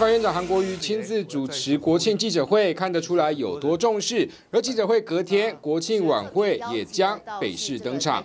法院长韩国瑜亲自主持国庆记者会，看得出来有多重视。而记者会隔天，国庆晚会也将北市登场。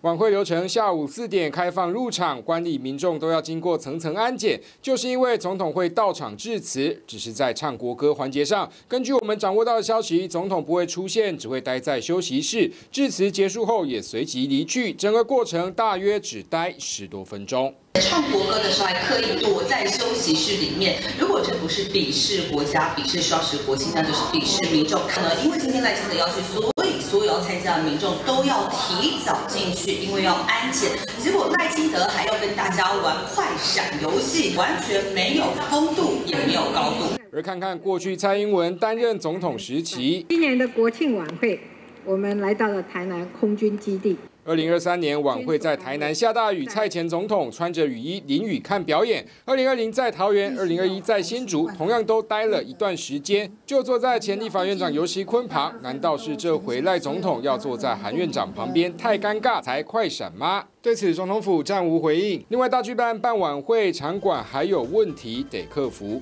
晚会流程下午4点开放入场，观礼民众都要经过层层安检，就是因为总统会到场致辞，只是在唱国歌环节上，根据我们掌握到的消息，总统不会出现，只会待在休息室。致辞结束后也随即离去，整个过程大约只待10多分钟。 唱国歌的时候还刻意躲在休息室里面。如果这不是鄙视国家、鄙视双十国庆，那就是鄙视民众。因为今天赖清德要去，所以所有参加的民众都要提早进去，因为要安检。结果赖清德还要跟大家玩快闪游戏，完全没有风度，也没有高度。而看看过去蔡英文担任总统时期，今年的国庆晚会，我们来到了台南空军基地。 2023年晚会在台南下大雨，蔡前总统穿着雨衣淋雨看表演。2020在桃园，2021在新竹，同样都待了一段时间，就坐在前立法院长游锡堃旁。难道是这回赖总统要坐在韩院长旁边，太尴尬才快闪吗？对此，总统府暂无回应。另外，大巨蛋办晚会场馆还有问题得克服。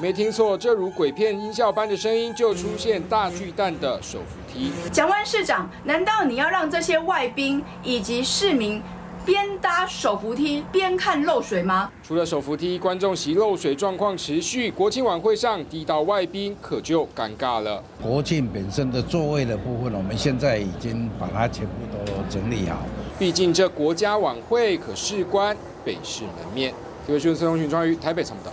没听错，这如鬼片音效般的声音就出现大巨蛋的手扶梯。蒋万市长，难道你要让这些外宾以及市民边搭手扶梯边看漏水吗？除了手扶梯，观众席漏水状况持续。国庆晚会上滴到外宾可就尴尬了。国庆本身的座位的部分，我们现在已经把它全部都整理好。毕竟这国家晚会可事关北市门面。这个讯，孙宏群、庄瑜，台北参谋。